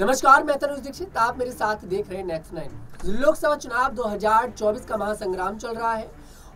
नमस्कार, मैं तरुण दीक्षित, आप मेरे साथ देख रहे हैं नेक्स्ट नाइन। लोकसभा चुनाव 2024 का महासंग्राम चल रहा है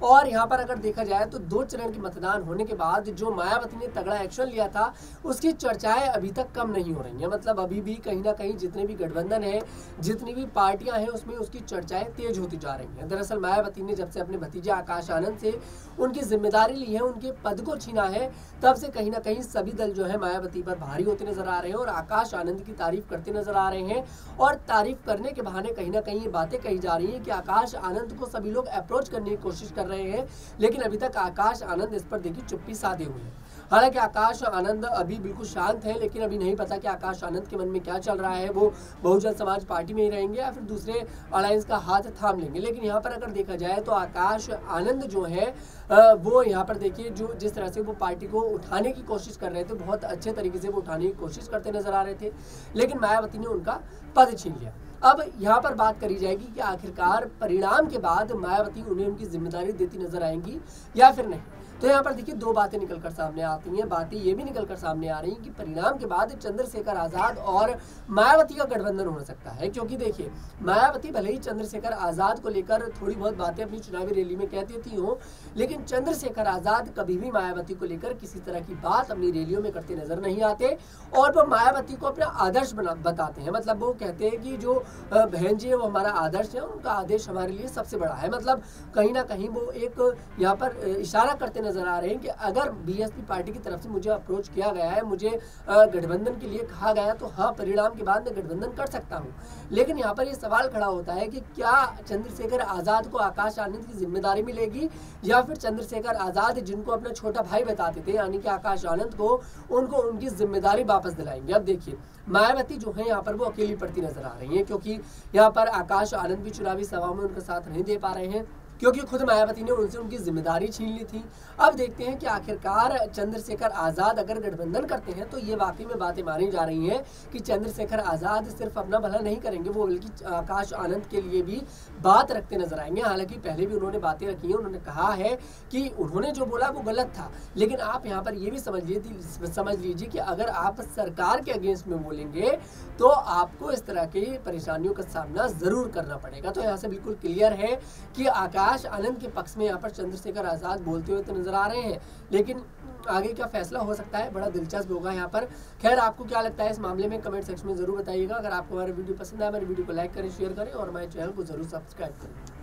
और यहाँ पर अगर देखा जाए तो दो चरण के मतदान होने के बाद जो मायावती ने तगड़ा एक्शन लिया था उसकी चर्चाएं अभी तक कम नहीं हो रही हैं। मतलब अभी भी कहीं ना कहीं जितने भी गठबंधन हैं, जितनी भी पार्टियां हैं, उसमें उसकी चर्चाएं तेज होती जा रही हैं। दरअसल मायावती ने जब से अपने भतीजे आकाश आनंद से उनकी जिम्मेदारी ली है, उनके पद को छीना है, तब से कहीं ना कहीं सभी दल जो है मायावती पर भारी होते नजर आ रहे हैं और आकाश आनंद की तारीफ करते नजर आ रहे हैं। और तारीफ करने के बहाने कहीं ना कहीं ये बातें कही जा रही हैं कि आकाश आनंद को सभी लोग अप्रोच करने की कोशिश कर रहे हैं, लेकिन अभी तक आकाश आनंद इस पर देखिए चुप्पी साधे हुए हैं। हालांकि आकाश आनंद अभी बिल्कुल शांत है, लेकिन अभी नहीं पता कि आकाश आनंद के मन में क्या चल रहा है। वो बहुजन समाज पार्टी में ही रहेंगे या फिर दूसरे अलायंस का हाथ थाम लेंगे। लेकिन यहाँ पर अगर देखा जाए तो आकाश आनंद जो है वो यहाँ पर देखिए जो जिस तरह से वो पार्टी को उठाने की कोशिश कर रहे थे, बहुत अच्छे तरीके से वो उठाने की कोशिश करते नजर आ रहे थे, लेकिन मायावती ने उनका पद छीन लिया। अब यहाँ पर बात करी जाएगी कि आखिरकार परिणाम के बाद मायावती उन्हें उनकी जिम्मेदारी देती नजर आएंगी या फिर नहीं। तो यहाँ पर देखिए दो बातें निकलकर सामने आती हैं। बातें ये भी निकलकर सामने आ रही हैं कि परिणाम के बाद चंद्रशेखर आजाद और मायावती का गठबंधन हो सकता है, क्योंकि देखिए मायावती भले ही चंद्रशेखर आजाद को लेकर थोड़ी बहुत बातें अपनी चुनावी रैली में कहती थी हो, लेकिन चंद्रशेखर आजाद कभी भी मायावती को लेकर किसी तरह की बात अपनी रैलियों में करते नजर नहीं आते और वो मायावती को अपना आदर्श बताते हैं। मतलब वो कहते हैं कि जो बहन जी है वो हमारा आदर्श है, उनका आदेश हमारे लिए सबसे बड़ा है। मतलब कहीं ना कहीं वो एक यहाँ पर इशारा करते नजर आ रहे हैं कि अगर बीएसपी पार्टी की तरफ से मुझे अप्रोच किया गया है, मुझे गठबंधन के लिए कहा गया है, तो हाँ परिणाम के बाद मैं गठबंधन कर सकता हूँ। लेकिन यहाँ पर ये सवाल खड़ा होता है कि क्या चंद्रशेखर आजाद को आकाश आनंद की जिम्मेदारी मिलेगी या फिर चंद्रशेखर आजाद जिनको अपना छोटा भाई बताते थे यानी कि आकाश आनंद को, उनको उनकी जिम्मेदारी वापस दिलाएंगे। अब देखिए मायावती जो है यहाँ पर वो अकेली पड़ती नजर आ रही है, क्योंकि यहाँ पर आकाश आनंद भी चुनावी सभा में उनका साथ नहीं दे पा रहे हैं, क्योंकि खुद मायावती ने उनसे उनकी जिम्मेदारी छीन ली थी। अब देखते हैं कि आखिरकार चंद्रशेखर आजाद अगर गठबंधन करते हैं तो ये वाकई में बातें मानी जा रही हैं कि चंद्रशेखर आजाद सिर्फ अपना भला नहीं करेंगे, वो बल्कि आकाश आनंद के लिए भी बात रखते नजर आएंगे। हालांकि पहले भी उन्होंने बातें रखी हैं, उन्होंने कहा है कि उन्होंने जो बोला वो गलत था, लेकिन आप यहाँ पर ये भी समझ लीजिए कि अगर आप सरकार के अगेंस्ट में बोलेंगे तो आपको इस तरह की परेशानियों का सामना जरूर करना पड़ेगा। तो यहाँ से बिल्कुल क्लियर है कि आकाश आनंद के पक्ष में यहाँ पर चंद्रशेखर आजाद बोलते हुए तो नजर आ रहे हैं, लेकिन आगे क्या फैसला हो सकता है बड़ा दिलचस्प होगा यहाँ पर। खैर, आपको क्या लगता है इस मामले में कमेंट सेक्शन में जरूर बताइएगा। अगर आपको हमारा वीडियो पसंद आए, हमारे वीडियो को लाइक करें, शेयर करें और हमारे चैनल को जरूर सब्सक्राइब करें।